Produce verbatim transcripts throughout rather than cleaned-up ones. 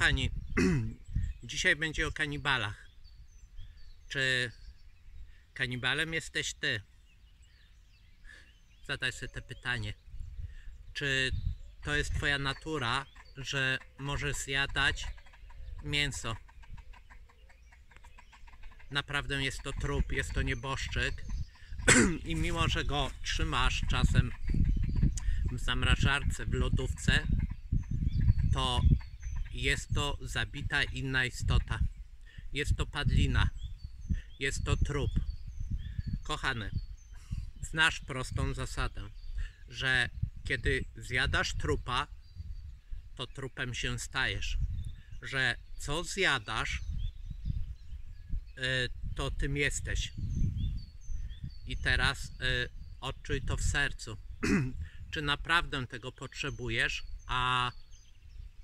Kochani, dzisiaj będzie o kanibalach. Czy kanibalem jesteś ty? Zadaj sobie to pytanie. Czy to jest twoja natura, że możesz zjadać mięso? Naprawdę jest to trup, jest to nieboszczyk i mimo, że go trzymasz czasem w zamrażarce, w lodówce, to jest to zabita inna istota. Jest to padlina. Jest to trup. Kochany, znasz prostą zasadę, że kiedy zjadasz trupa, to trupem się stajesz. Że co zjadasz, to tym jesteś. I teraz odczuj to w sercu. Czy naprawdę tego potrzebujesz, a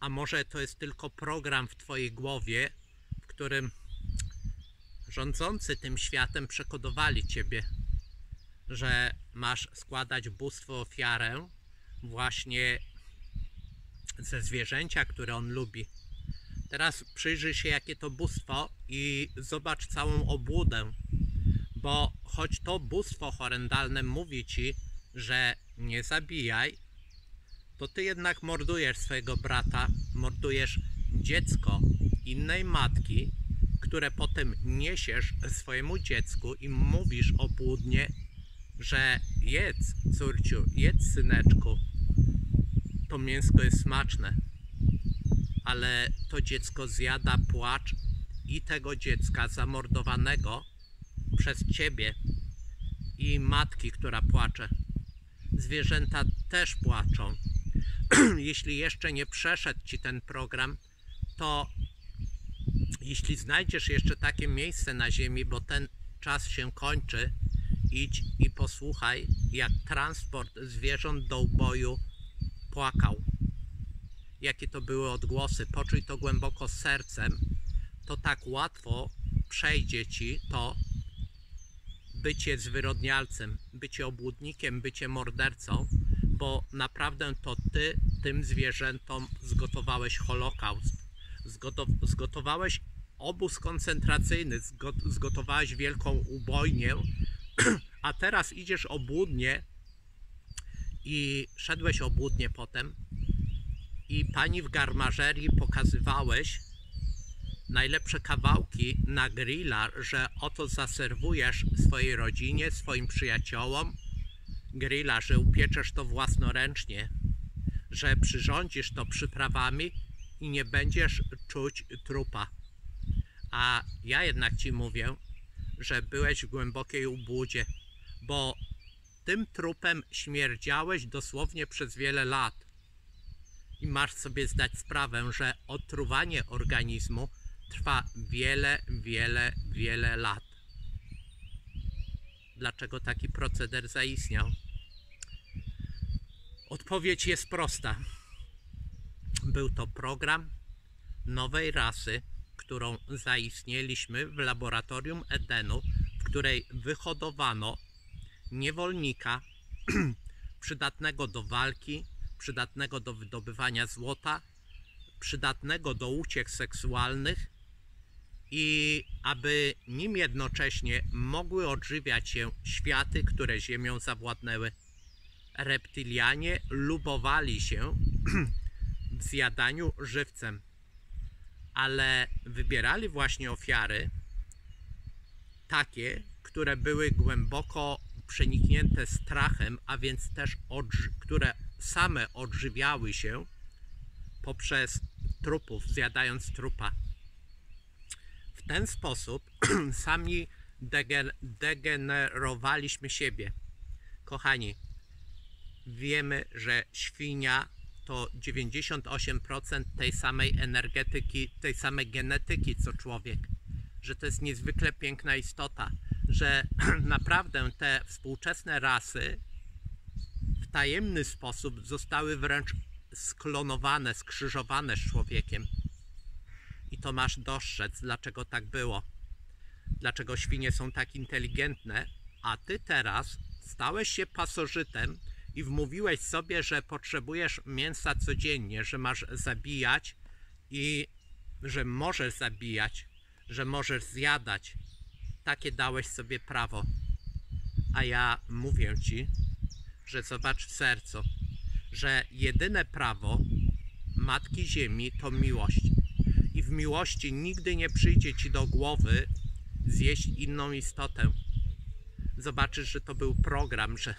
A może to jest tylko program w twojej głowie, w którym rządzący tym światem przekodowali ciebie, że masz składać bóstwu ofiarę właśnie ze zwierzęcia, które on lubi. Teraz przyjrzyj się, jakie to bóstwo i zobacz całą obłudę, bo choć to bóstwo horrendalne mówi ci, że nie zabijaj, to ty jednak mordujesz swojego brata, mordujesz dziecko innej matki, które potem niesiesz swojemu dziecku i mówisz obłudnie, że jedz, córciu, jedz, syneczku, to mięsko jest smaczne, ale to dziecko zjada płacz i tego dziecka zamordowanego przez ciebie i matki, która płacze. Zwierzęta też płaczą. Jeśli jeszcze nie przeszedł ci ten program, to jeśli znajdziesz jeszcze takie miejsce na ziemi, bo ten czas się kończy, idź i posłuchaj, jak transport zwierząt do uboju płakał. Jakie to były odgłosy, poczuj to głęboko sercem, to tak łatwo przejdzie ci to bycie zwyrodnialcem, bycie obłudnikiem, bycie mordercą, bo naprawdę to ty tym zwierzętom zgotowałeś holokaust, zgotowałeś obóz koncentracyjny, zgotowałeś wielką ubojnię, a teraz idziesz obłudnie i szedłeś obłudnie potem i pani w garmażerii pokazywałeś najlepsze kawałki na grilla, że oto zaserwujesz swojej rodzinie, swoim przyjaciołom, grilla, że upieczesz to własnoręcznie, że przyrządzisz to przyprawami i nie będziesz czuć trupa. A ja jednak ci mówię, że byłeś w głębokiej ubłudzie, bo tym trupem śmierdziałeś dosłownie przez wiele lat. I masz sobie zdać sprawę, że otruwanie organizmu trwa wiele, wiele, wiele lat. Dlaczego taki proceder zaistniał? Odpowiedź jest prosta. Był to program nowej rasy, którą zaistnieliśmy w laboratorium Edenu, w której wyhodowano niewolnika przydatnego do walki, przydatnego do wydobywania złota, przydatnego do uciek seksualnych, i aby nim jednocześnie mogły odżywiać się światy, które ziemią zawładnęły. Reptylianie lubowali się w zjadaniu żywcem, ale wybierali właśnie ofiary takie, które były głęboko przeniknięte strachem, a więc też które same odżywiały się poprzez trupów, zjadając trupa. W ten sposób sami degenerowaliśmy siebie. Kochani, wiemy, że świnia to dziewięćdziesiąt osiem procent tej samej energetyki, tej samej genetyki co człowiek, że to jest niezwykle piękna istota, że naprawdę te współczesne rasy w tajemny sposób zostały wręcz sklonowane, skrzyżowane z człowiekiem. I to masz dostrzec, dlaczego tak było. Dlaczego świnie są tak inteligentne, a ty teraz stałeś się pasożytem i wmówiłeś sobie, że potrzebujesz mięsa codziennie, że masz zabijać i że możesz zabijać, że możesz zjadać. Takie dałeś sobie prawo. A ja mówię ci, że zobacz w sercu, że jedyne prawo Matki Ziemi to miłość. I w miłości nigdy nie przyjdzie ci do głowy zjeść inną istotę. Zobaczysz, że to był program, że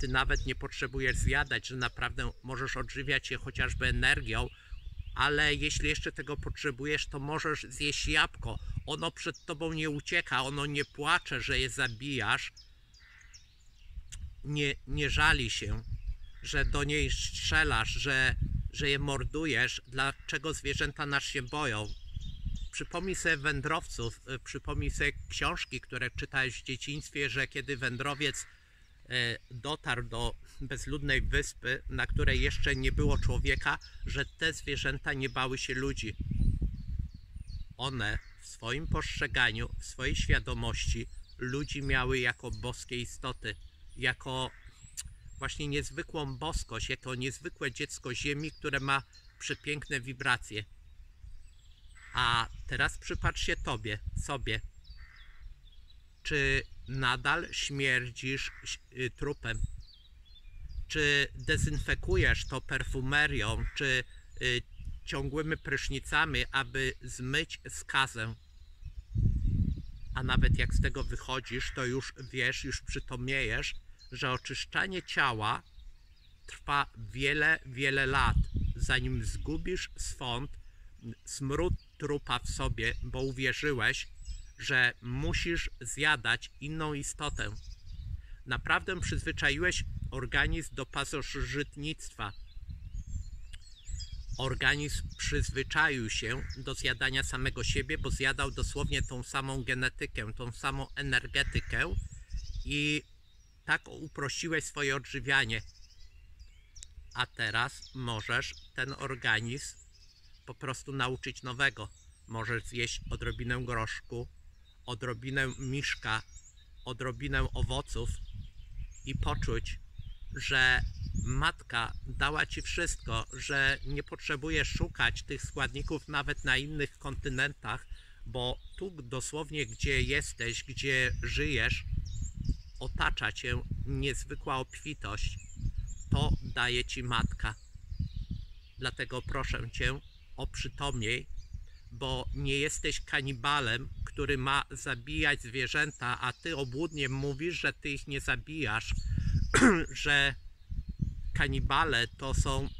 ty nawet nie potrzebujesz zjadać, że naprawdę możesz odżywiać się chociażby energią, ale jeśli jeszcze tego potrzebujesz, to możesz zjeść jabłko. Ono przed tobą nie ucieka, ono nie płacze, że je zabijasz. Nie, nie żali się, że do niej strzelasz, że, że je mordujesz. Dlaczego zwierzęta nas się boją? Przypomnij sobie wędrowców, przypomnij sobie książki, które czytałeś w dzieciństwie, że kiedy wędrowiec dotarł do bezludnej wyspy, na której jeszcze nie było człowieka, że te zwierzęta nie bały się ludzi. One w swoim postrzeganiu, w swojej świadomości ludzi miały jako boskie istoty, jako właśnie niezwykłą boskość, jako niezwykłe dziecko ziemi, które ma przepiękne wibracje. A teraz przypatrz się tobie, sobie. Czy nadal śmierdzisz trupem? Czy dezynfekujesz to perfumerią, czy ciągłymi prysznicami, aby zmyć skazę? A nawet jak z tego wychodzisz, to już wiesz, już przytomniejesz, że oczyszczanie ciała trwa wiele, wiele lat, zanim zgubisz swąd smród trupa w sobie, bo uwierzyłeś, że musisz zjadać inną istotę. Naprawdę przyzwyczaiłeś organizm do pasożytnictwa. Organizm przyzwyczaił się do zjadania samego siebie, bo zjadał dosłownie tą samą genetykę, tą samą energetykę i tak uprościłeś swoje odżywianie. A teraz możesz ten organizm po prostu nauczyć nowego. Możesz zjeść odrobinę groszku, odrobinę miszka, odrobinę owoców i poczuć, że matka dała ci wszystko, że nie potrzebujesz szukać tych składników nawet na innych kontynentach, bo tu dosłownie, gdzie jesteś, gdzie żyjesz, otacza cię niezwykła obfitość. To daje ci matka. Dlatego proszę cię, oprzytomniej, bo nie jesteś kanibalem, który ma zabijać zwierzęta, a ty obłudnie mówisz, że ty ich nie zabijasz, że kanibale to są,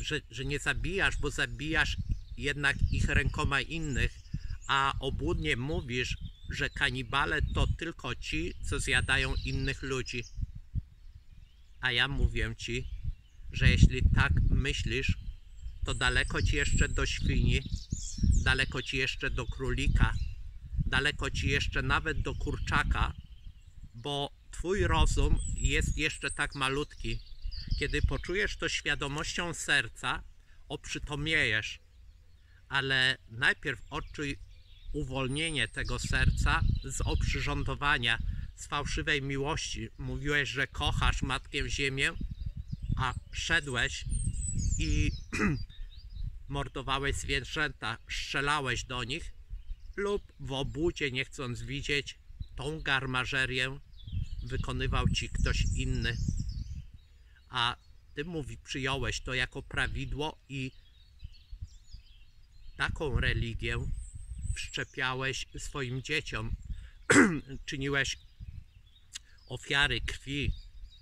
że, że nie zabijasz, bo zabijasz jednak ich rękoma innych, a obłudnie mówisz, że kanibale to tylko ci, co zjadają innych ludzi. A ja mówię ci, że jeśli tak myślisz, to daleko ci jeszcze do świni, daleko ci jeszcze do królika, daleko ci jeszcze nawet do kurczaka, bo twój rozum jest jeszcze tak malutki. Kiedy poczujesz to świadomością serca, oprzytomniejesz, ale najpierw odczuj uwolnienie tego serca z oprzyrządowania, z fałszywej miłości. Mówiłeś, że kochasz Matkę Ziemię, a szedłeś i mordowałeś zwierzęta, strzelałeś do nich lub w obudzie, nie chcąc widzieć, tą garmażerię wykonywał ci ktoś inny. A ty mówi, przyjąłeś to jako prawidło i taką religię wszczepiałeś swoim dzieciom. Czyniłeś ofiary krwi,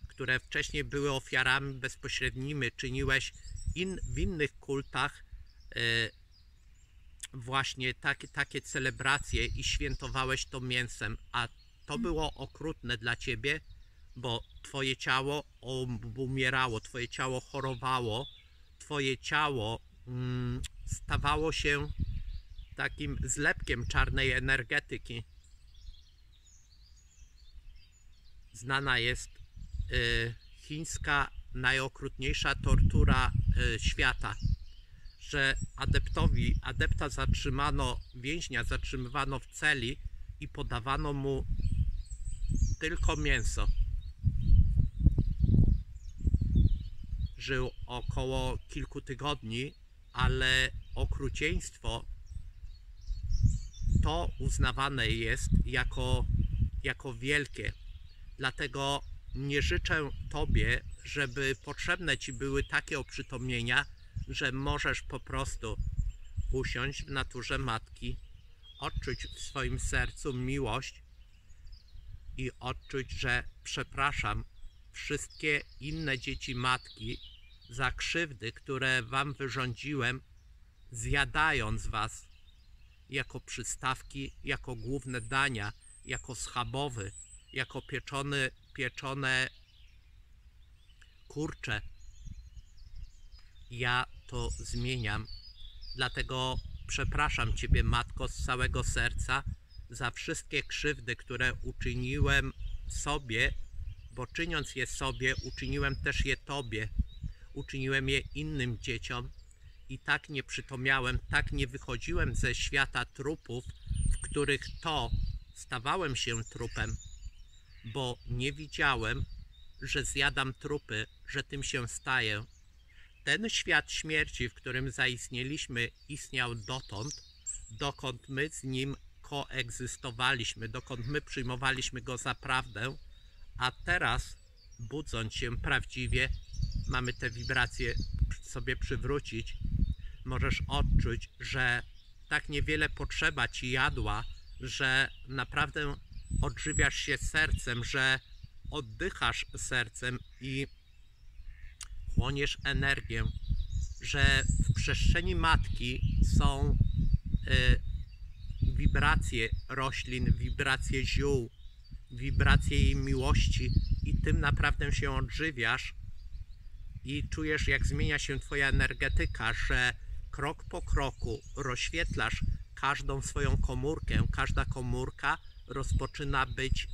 które wcześniej były ofiarami bezpośrednimi. Czyniłeś in, w innych kultach yy, właśnie takie, takie celebracje i świętowałeś to mięsem, a to było okrutne dla ciebie, bo twoje ciało umierało, twoje ciało chorowało, twoje ciało mm, stawało się takim zlepkiem czarnej energetyki. Znana jest yy, chińska najokrutniejsza tortura y, świata, że adeptowi, adepta zatrzymano, więźnia zatrzymywano w celi i podawano mu tylko mięso. Żył około kilku tygodni ale okrucieństwo to uznawane jest jako, jako wielkie. Dlatego nie życzę Tobie, żeby potrzebne Ci były takie oprzytomnienia, że możesz po prostu usiąść w naturze matki, odczuć w swoim sercu miłość i odczuć, że przepraszam wszystkie inne dzieci matki za krzywdy, które Wam wyrządziłem, zjadając Was jako przystawki, jako główne dania, jako schabowy, jako pieczony, pieczone kurcze. Ja to zmieniam. Dlatego przepraszam Ciebie, Matko, z całego serca za wszystkie krzywdy, które uczyniłem sobie, bo czyniąc je sobie, uczyniłem też je Tobie, uczyniłem je innym dzieciom i tak nie przytomiałem, tak nie wychodziłem ze świata trupów, w których to stawałem się trupem, bo nie widziałem, że zjadam trupy, że tym się staję. Ten świat śmierci, w którym zaistnieliśmy, istniał dotąd, dokąd my z nim koegzystowaliśmy, dokąd my przyjmowaliśmy go za prawdę, a teraz, budząc się prawdziwie, mamy te wibracje sobie przywrócić. Możesz odczuć, że tak niewiele potrzeba Ci jadła, że naprawdę odżywiasz się sercem, że oddychasz sercem i chłoniesz energię, że w przestrzeni matki są y, wibracje roślin, wibracje ziół, wibracje jej miłości i tym naprawdę się odżywiasz i czujesz, jak zmienia się Twoja energetyka, że krok po kroku rozświetlasz każdą swoją komórkę, każda komórka rozpoczyna być,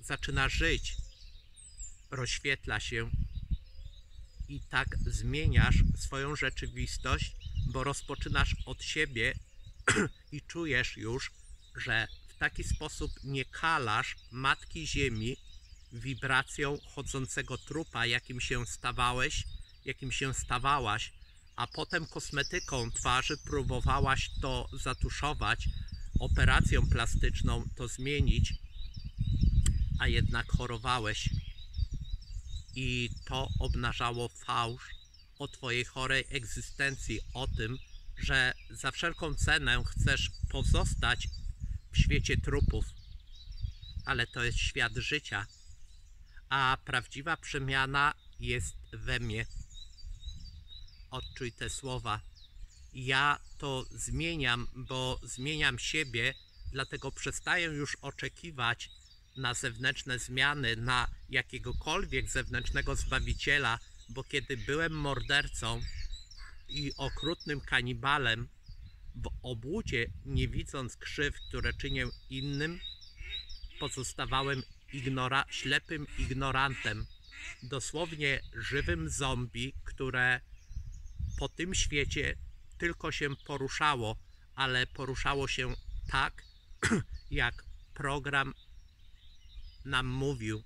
zaczyna żyć, rozświetla się. I tak zmieniasz swoją rzeczywistość, bo rozpoczynasz od siebie i czujesz już, że w taki sposób nie kalasz Matki Ziemi wibracją chodzącego trupa, jakim się stawałeś, jakim się stawałaś, a potem kosmetyką twarzy próbowałaś to zatuszować, operacją plastyczną to zmienić, a jednak chorowałeś. I to obnażało fałsz o Twojej chorej egzystencji, o tym, że za wszelką cenę chcesz pozostać w świecie trupów. Ale to jest świat życia, a prawdziwa przemiana jest we mnie. Odczuj te słowa. Ja to zmieniam, bo zmieniam siebie, dlatego przestaję już oczekiwać na zewnętrzne zmiany, na jakiegokolwiek zewnętrznego Zbawiciela, bo kiedy byłem mordercą i okrutnym kanibalem, w obłudzie, nie widząc krzywd, które czynię innym, pozostawałem ignora- ślepym ignorantem, dosłownie żywym zombie, które po tym świecie tylko się poruszało, ale poruszało się tak, jak program nam mówił.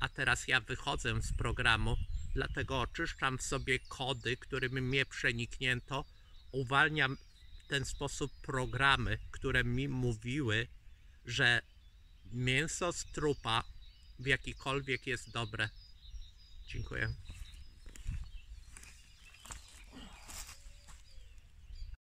A teraz ja wychodzę z programu, dlatego oczyszczam w sobie kody, którymi mnie przeniknięto, uwalniam w ten sposób programy, które mi mówiły, że mięso z trupa w jakikolwiek jest dobre. Dziękuję.